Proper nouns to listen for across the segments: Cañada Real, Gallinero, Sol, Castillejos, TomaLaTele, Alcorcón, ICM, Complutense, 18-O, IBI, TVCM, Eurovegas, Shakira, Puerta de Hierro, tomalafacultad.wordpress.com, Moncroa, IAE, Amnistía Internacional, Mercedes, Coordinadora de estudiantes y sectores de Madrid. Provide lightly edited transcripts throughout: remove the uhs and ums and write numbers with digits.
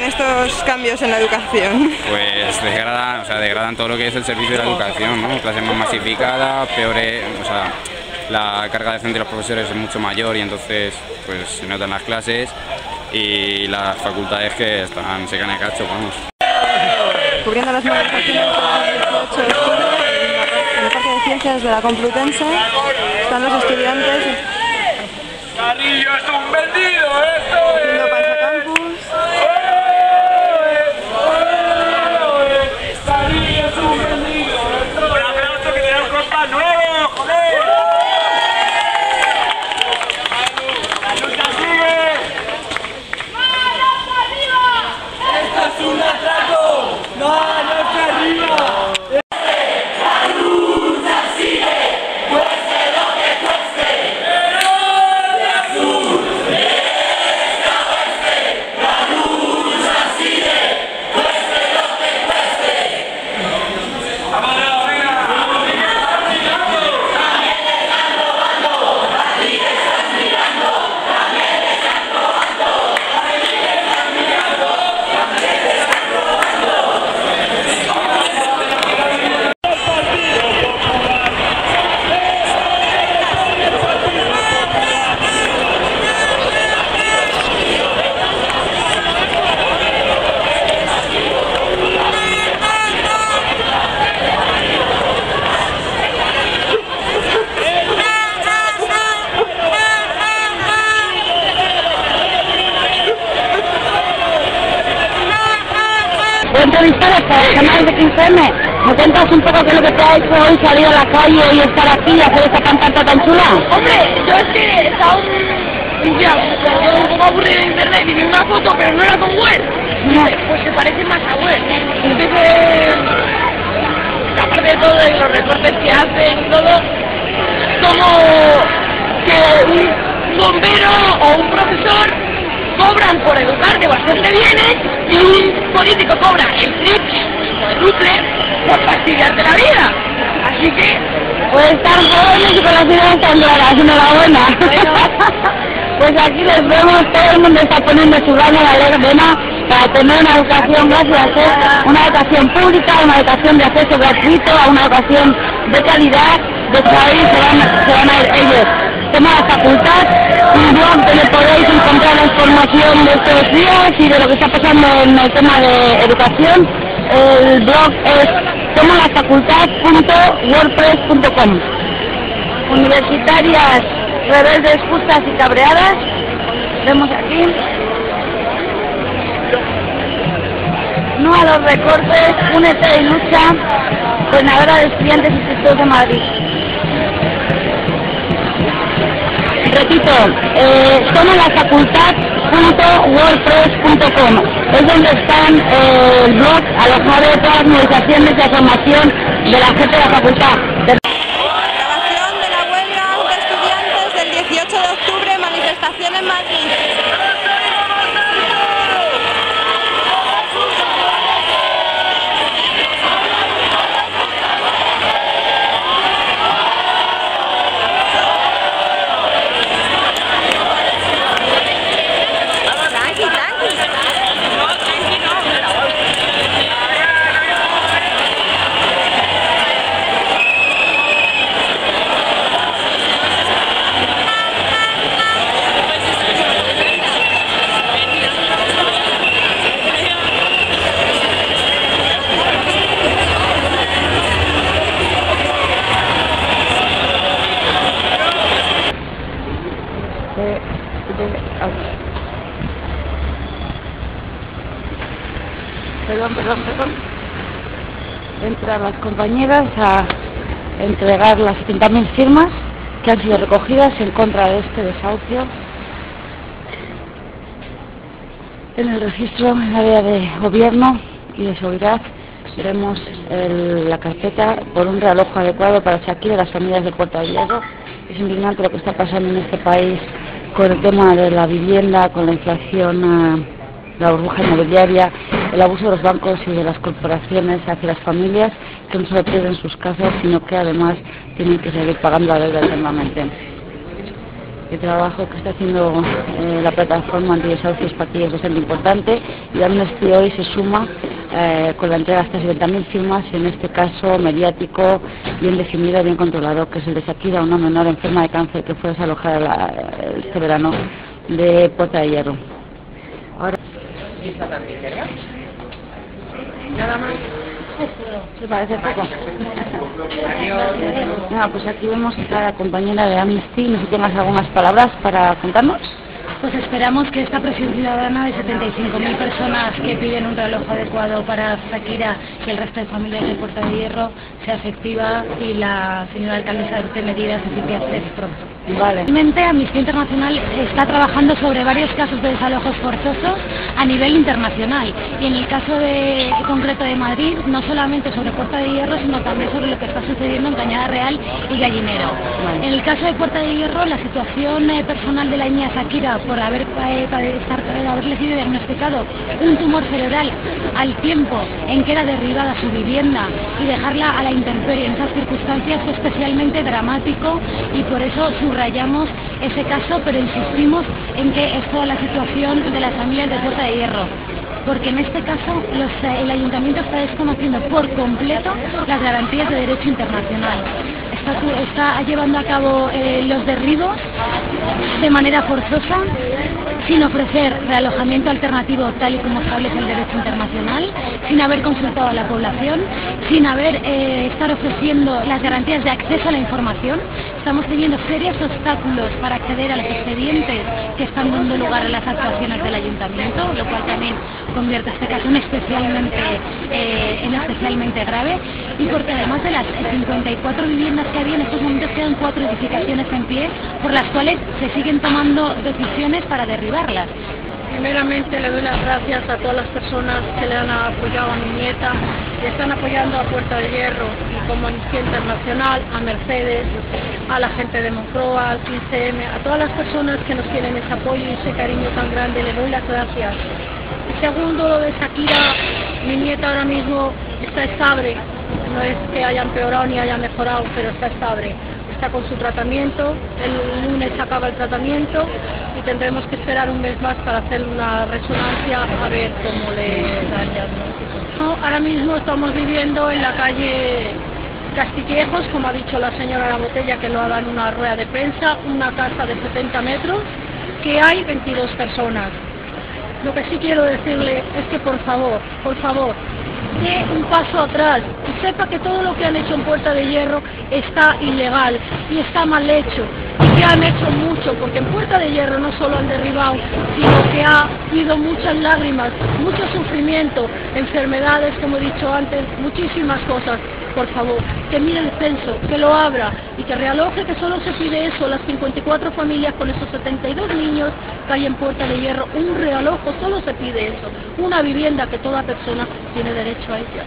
degradan estos cambios en la educación? Pues degradan, o sea, degradan todo lo que es el servicio de la educación, ¿no? Clase más masificada, peores, o sea, la carga docente de los profesores es mucho mayor y entonces pues se notan las clases y las facultades que están secas de cacho, vamos. Cubriendo las manifestaciones del 18 de octubre en el Parque de Ciencias de la Complutense están los estudiantes. Carrillo es un vendido, esto es. Para canal de ICM, ¿me cuentas un poco qué es lo que te ha hecho hoy salir a la calle y estar aquí y hacer esta cantata tan chula? Hombre, yo es que he estado un poco aburrido de internet y vi una foto, pero no era con web. No. Pues se parece más a web. Entonces, aparte de todo, de los recortes que hacen y todo, como que un bombero o un profesor cobran por educarte bastante bien, y un político cobra el triple o el duple por fastidiarte la vida. Así que puede estar jóvenes y con las ideas tan raras, enhorabuena. Bueno. Pues aquí les vemos, todo el mundo está poniendo su grano de arena para tener una educación, gracias a ser una educación pública, una educación de acceso gratuito, a una educación de calidad, de ahí se van a ir ellos. Toma la facultad. Y donde podéis encontrar la información de estos días y de lo que está pasando en el tema de educación. El blog es tomalafacultad.wordpress.com. Universitarias, rebeldes, justas y cabreadas. Vemos aquí. No a los recortes, únete y lucha. Coordinadora de estudiantes y sectores de Madrid. Repito, tomalafacultad.wordpress.com es donde están el blog alojado de todas las organizaciones de formación de la gente de la facultad. Grabación de la huelga de estudiantes del 18 de octubre, manifestación en Madrid. Perdón. Entran las compañeras a entregar las 70.000 firmas que han sido recogidas en contra de este desahucio en el registro en el área de gobierno y de seguridad. Veremos la carpeta por un realojo adecuado para Shakira y las familias de Puerta de Hierro. Es indignante lo que está pasando en este país con el tema de la vivienda, con la inflación, la burbuja inmobiliaria, el abuso de los bancos y de las corporaciones hacia las familias, que no solo pierden sus casas, sino que además tienen que seguir pagando la deuda eternamente. El trabajo que está haciendo la plataforma antidesahucios es bastante importante, y Amnistía hoy se suma con la entrega de estas 70.000 firmas, en este caso mediático, bien definido, bien controlado, que es el de Shakira, una menor enferma de cáncer que fue desalojada este verano de Puerta de Hierro. Ahora... ¿Lista también, verdad? Nada más. ¿Te parece poco? No, pues aquí vemos a la compañera de Amnistía. No sé si tienes algunas palabras para contarnos. Pues esperamos que esta presión ciudadana de 75.000 personas que piden un reloj adecuado para Shakira y el resto de familias de Puerta de Hierro sea efectiva y la señora alcaldesa de medidas eficaces pronto. Vale. Realmente Amnistía Internacional está trabajando sobre varios casos de desalojos forzosos a nivel internacional, y en el caso concreto de Madrid, no solamente sobre Puerta de Hierro, sino también sobre lo que está sucediendo en Cañada Real y Gallinero. Vale. En el caso de Puerta de Hierro, la situación personal de la niña Shakira, por haberle sido diagnosticado un tumor cerebral al tiempo en que era derribada su vivienda y dejarla a la intemperie en esas circunstancias, fue especialmente dramático, y por eso subrayamos ese caso, pero insistimos en que es toda la situación de las familias de Puerta de Hierro, porque en este caso el ayuntamiento está desconociendo por completo las garantías de derecho internacional. Está llevando a cabo los derribos de manera forzosa, sin ofrecer realojamiento alternativo tal y como establece el derecho internacional, sin haber consultado a la población, sin haber estar ofreciendo las garantías de acceso a la información. Estamos teniendo serios obstáculos para acceder a los expedientes que están dando lugar a las actuaciones del ayuntamiento, lo cual también convierte este caso en especialmente grave, y porque además de las 54 viviendas que había en estos momentos, quedan 4 edificaciones en pie, por las cuales se siguen tomando decisiones para derribarlas. Primeramente le doy las gracias a todas las personas que le han apoyado a mi nieta, que están apoyando a Puerta de Hierro, y como Amnistía Internacional, a Mercedes, a la gente de Moncroa, al ICM, a todas las personas que nos tienen ese apoyo y ese cariño tan grande, le doy las gracias. Y segundo, lo de Shakira, mi nieta ahora mismo está estable, no es que haya empeorado ni haya mejorado, pero está estable. Está con su tratamiento, el lunes acaba el tratamiento y tendremos que esperar un mes más para hacer una resonancia a ver cómo le da el diagnóstico. Ahora mismo estamos viviendo en la calle Castillejos, como ha dicho la señora La Botella, que lo ha dado en una rueda de prensa, una casa de 70 metros, que hay 22 personas. Lo que sí quiero decirle es que por favor, dé un paso atrás y sepa que todo lo que han hecho en Puerta de Hierro está ilegal y está mal hecho, y que han hecho mucho, porque en Puerta de Hierro no solo han derribado, sino que ha habido muchas lágrimas, mucho sufrimiento, enfermedades, como he dicho antes, muchísimas cosas. Por favor, que mire el censo, que lo abra y que realoje, que solo se pide eso, las 54 familias con esos 72 niños que hay en Puerta de Hierro, un realojo, solo se pide eso, una vivienda que toda persona tiene derecho a ella.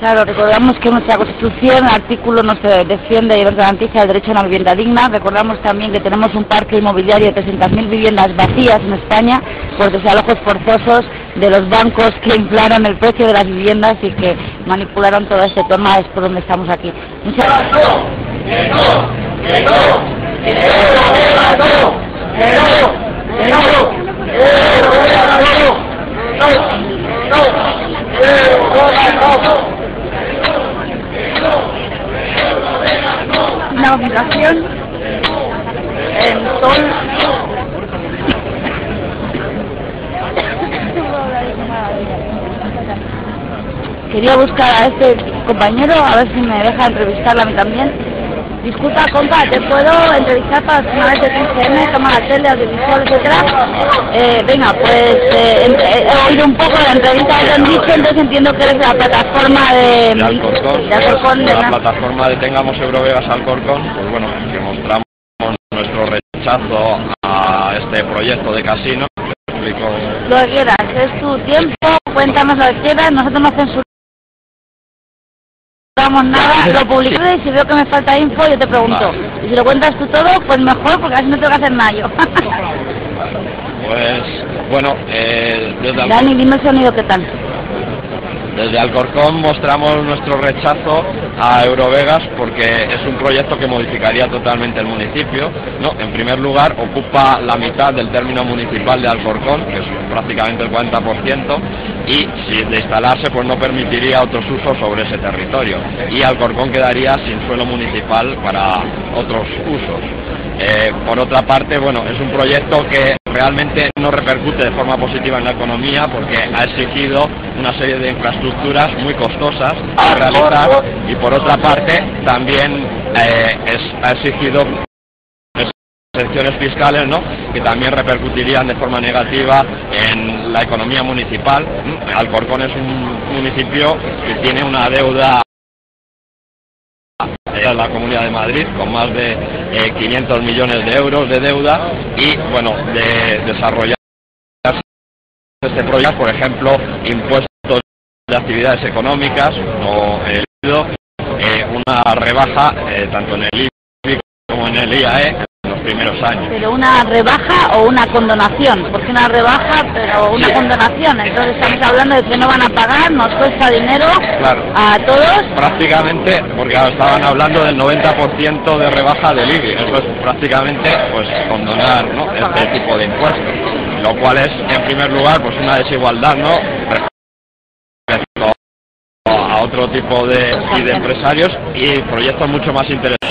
Claro, recordamos que nuestra Constitución, artículo, nos defiende y nos garantiza el derecho a una vivienda digna. Recordamos también que tenemos un parque inmobiliario de 300.000 viviendas vacías en España por desalojos forzosos de los bancos que inflaron el precio de las viviendas y que manipularon todo este tema. Es por donde estamos aquí. Muchas gracias. La obligación en Sol quería buscar a este compañero, a ver si me deja entrevistarla a mí también. Disculpa, compa, ¿te puedo entrevistar para una vez de TVCM, toma la tele, audiovisual, etcétera? Venga, pues he oído un poco de la entrevista que han dicho, entonces entiendo que eres la plataforma de Alcorcón, la plataforma de Tengamos Eurovegas Alcorcón, pues bueno, que mostramos nuestro rechazo a este proyecto de casino. Explico... Lo que quieras, es tu tiempo, cuéntanos lo que quieras, nosotros nos censuramos. Nada, lo publicaré, y si veo que me falta info yo te pregunto, y si lo cuentas tú todo pues mejor, porque así no tengo que hacer nada yo. Pues bueno, Dani, dime el sonido, ¿qué tal? Desde Alcorcón mostramos nuestro rechazo a Eurovegas porque es un proyecto que modificaría totalmente el municipio. No, en primer lugar, ocupa la mitad del término municipal de Alcorcón, que es prácticamente el 40%, y si de instalarse pues no permitiría otros usos sobre ese territorio. Y Alcorcón quedaría sin suelo municipal para otros usos. Por otra parte, bueno, es un proyecto que realmente no repercute de forma positiva en la economía porque ha exigido una serie de infraestructuras muy costosas a realizar y por otra parte también ha exigido exenciones fiscales, ¿no?, que también repercutirían de forma negativa en la economía municipal. Alcorcón es un municipio que tiene una deuda de la Comunidad de Madrid con más de 500 millones de euros de deuda y, bueno, de desarrollar este proyecto, por ejemplo, impuestos de actividades económicas o el una rebaja tanto en el IBI como en el IAE en los primeros años. Pero una rebaja o una condonación, porque una rebaja pero una condonación, entonces estamos hablando de que no van a pagar, nos cuesta dinero, claro, a todos. Prácticamente, porque estaban hablando del 90% de rebaja del IBI, eso es prácticamente pues condonar, ¿no?, este tipo de impuestos, lo cual es en primer lugar pues una desigualdad, ¿no?, otro tipo de empresarios y proyectos mucho más interesantes